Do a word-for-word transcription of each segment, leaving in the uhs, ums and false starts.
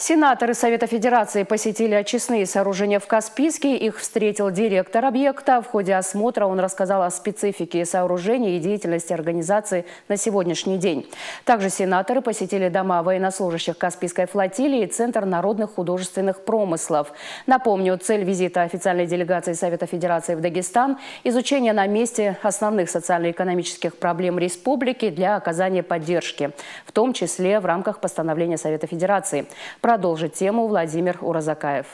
Сенаторы Совета Федерации посетили очистные сооружения в Каспийске. Их встретил директор объекта. В ходе осмотра он рассказал о специфике сооружений и деятельности организации на сегодняшний день. Также сенаторы посетили дома военнослужащих Каспийской флотилии и Центр народных художественных промыслов. Напомню, цель визита официальной делегации Совета Федерации в Дагестан – изучение на месте основных социально-экономических проблем республики для оказания поддержки, в том числе в рамках постановления Совета Федерации. Продолжит тему Владимир Уразакаев.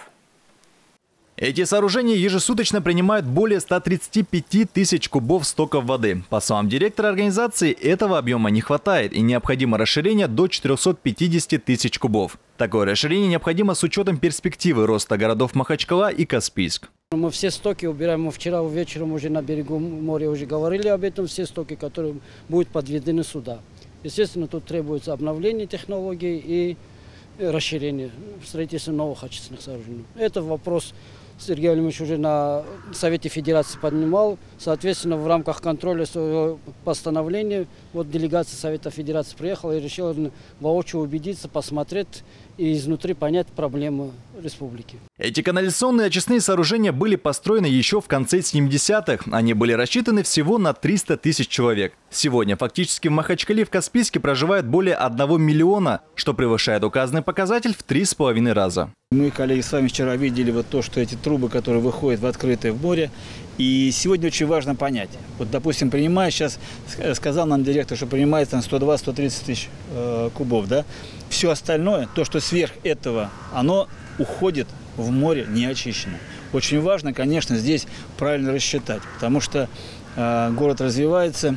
Эти сооружения ежесуточно принимают более ста тридцати пяти тысяч кубов стока воды. По словам директора организации, этого объема не хватает и необходимо расширение до четырёхсот пятидесяти тысяч кубов. Такое расширение необходимо с учетом перспективы роста городов Махачкала и Каспийск. Мы все стоки убираем. Мы вчера вечером уже на берегу моря уже говорили об этом. Все стоки, которые будут подведены сюда. Естественно, тут требуется обновление технологий и расширение строительства новых очистных сооружений. Это вопрос Сергей Владимирович уже на Совете Федерации поднимал. Соответственно, в рамках контроля своего постановления вот делегация Совета Федерации приехала и решила воочию убедиться, посмотреть и изнутри понять проблемы республики. Эти канализационные очистные сооружения были построены еще в конце семидесятых. Они были рассчитаны всего на триста тысяч человек. Сегодня фактически в Махачкале и в Каспийске проживает более одного миллиона, что превышает указанный показатель в три с половиной раза. Мы, коллеги, с вами вчера видели вот то, что эти трубы, которые выходят в открытое в море. И сегодня очень важно понять. Вот, допустим, принимая, сейчас сказал нам директор, что принимает там сто двадцать — сто тридцать тысяч э, кубов, да? Все остальное, то, что сверх этого, оно уходит в море неочищенно. Очень важно, конечно, здесь правильно рассчитать, потому что э, город развивается,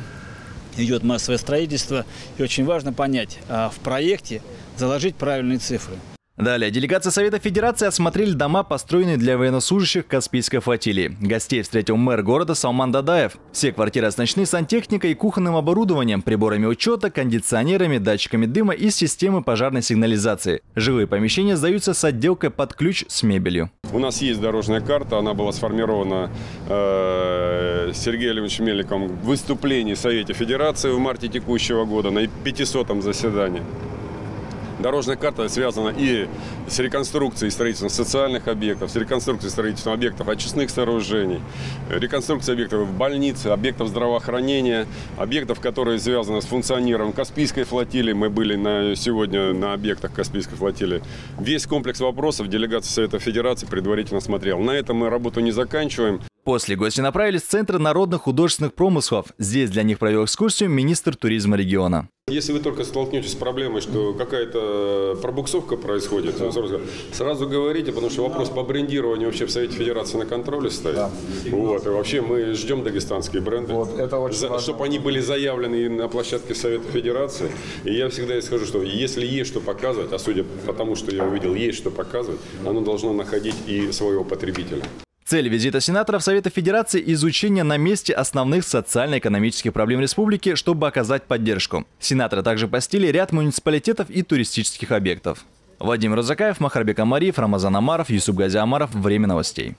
идет массовое строительство, и очень важно понять, э, в проекте заложить правильные цифры. Далее делегация Совета Федерации осмотрели дома, построенные для военнослужащих Каспийской флотилии. Гостей встретил мэр города Салман Дадаев. Все квартиры оснащены сантехникой и кухонным оборудованием, приборами учета, кондиционерами, датчиками дыма и системой пожарной сигнализации. Жилые помещения сдаются с отделкой под ключ с мебелью. У нас есть дорожная карта, она была сформирована э, Сергеем Ильичем Меликом в выступлении Совета Федерации в марте текущего года на пятисотом заседании. Дорожная карта связана и с реконструкцией строительства социальных объектов, с реконструкцией строительства объектов очистных сооружений, реконструкцией объектов в больнице, объектов здравоохранения, объектов, которые связаны с функционированием Каспийской флотилии. Мы были на, сегодня на объектах Каспийской флотилии. Весь комплекс вопросов делегация Совета Федерации предварительно смотрела. На этом мы работу не заканчиваем. После гости направились в Центр народных художественных промыслов. Здесь для них провел экскурсию министр туризма региона. Если вы только столкнетесь с проблемой, что какая-то пробуксовка происходит, сразу, сразу говорите, потому что вопрос по брендированию вообще в Совете Федерации на контроле стоит. Да. Вот, и вообще мы ждем дагестанские бренды, вот, это очень за, чтобы они были заявлены на площадке Совета Федерации. И я всегда и скажу, что если есть что показывать, а судя по тому, что я увидел, есть что показывать, оно должно находить и своего потребителя. Цель визита сенаторов Совета Федерации – изучение на месте основных социально-экономических проблем республики, чтобы оказать поддержку. Сенаторы также посетили ряд муниципалитетов и туристических объектов. Вадим Уразакаев, Махарбек Амариев, Рамазан Амаров, Юсуп Гази Амаров. Время новостей.